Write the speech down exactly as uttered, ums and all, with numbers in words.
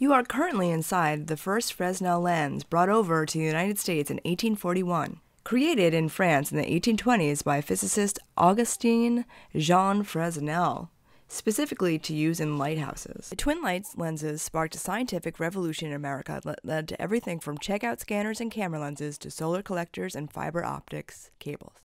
You are currently inside the first Fresnel lens brought over to the United States in eighteen forty-one. Created in France in the eighteen twenties by physicist Augustin-Jean Fresnel, specifically to use in lighthouses. The twin lights lenses sparked a scientific revolution in America that led to everything from checkout scanners and camera lenses to solar collectors and fiber optics cables.